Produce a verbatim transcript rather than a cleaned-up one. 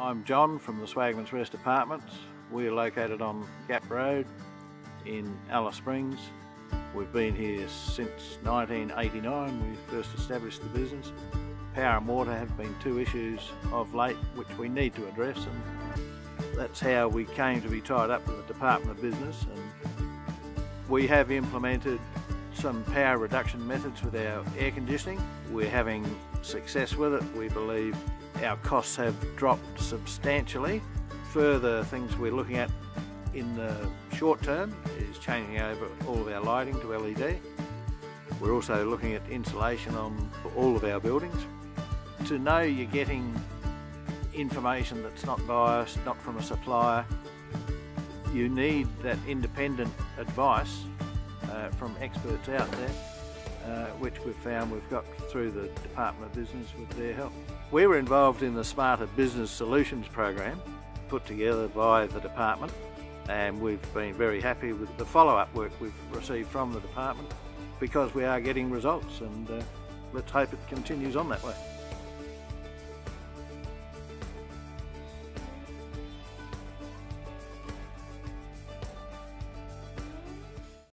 I'm John from the Swagman's Rest Apartments. We are located on Gap Road in Alice Springs. We've been here since nineteen eighty-nine, we first established the business. Power and water have been two issues of late which we need to address, and that's how we came to be tied up with the Department of Business. And we have implemented some power reduction methods with our air conditioning. We're having success with it. We believe our costs have dropped substantially. Further things we're looking at in the short term is changing over all of our lighting to L E D. We're also looking at insulation on all of our buildings. To know you're getting information that's not biased, not from a supplier, you need that independent advice uh, from experts out there, uh, which we've found we've got through the Department of Business with their help. We were involved in the Smarter Business Solutions program put together by the department, and we've been very happy with the follow-up work we've received from the department, because we are getting results, and uh, let's hope it continues on that way.